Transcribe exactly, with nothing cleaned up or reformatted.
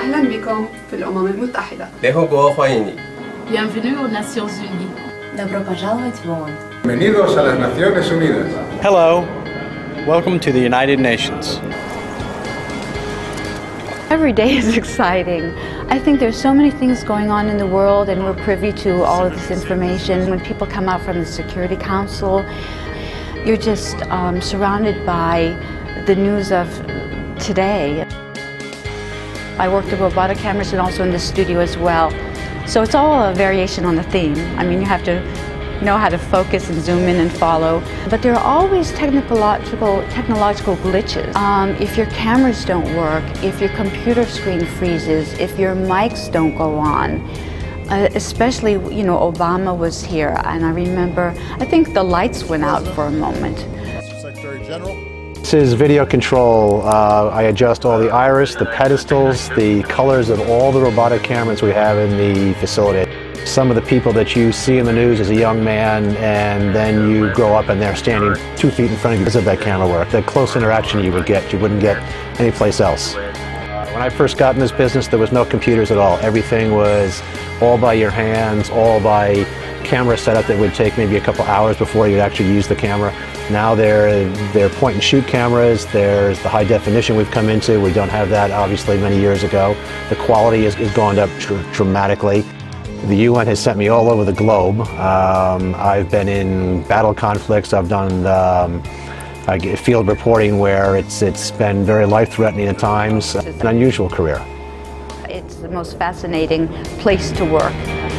أهلا بكم في الأمم المتحدة. Lehogo Huayni. Bienvenue aux Nations Unies. Добро пожаловать в ООН. Bienvenidos a las Naciones Unidas. Hello. Welcome to the United Nations. Every day is exciting. I think there's so many things going on in the world and we're privy to all of this information. When people come out from the Security Council, you're just um, surrounded by the news of today. I worked with robotic cameras and also in the studio as well. So it's all a variation on the theme. I mean, you have to know how to focus and zoom in and follow. But there are always technological, technological glitches. Um, if your cameras don't work, if your computer screen freezes, if your mics don't go on, uh, especially, you know, Obama was here, and I remember, I think the lights went out for a moment. Secretary General. This is video control. Uh, I adjust all the iris, the pedestals, the colors of all the robotic cameras we have in the facility. Some of the people that you see in the news as a young man, and then you grow up and they're standing two feet in front of you because of that camera work. That close interaction you would get, you wouldn't get anyplace else. When I first got in this business, there was no computers at all. Everything was all by your hands, all by camera setup that would take maybe a couple hours before you'd actually use the camera. Now they're, they're point-and-shoot cameras. There's the high definition we've come into. We don't have that, obviously, many years ago. The quality has, has gone up tr dramatically. The U N has sent me all over the globe. Um, I've been in battle conflicts. I've done um, I get field reporting where it's it's been very life-threatening at times. It's an unusual career. It's the most fascinating place to work.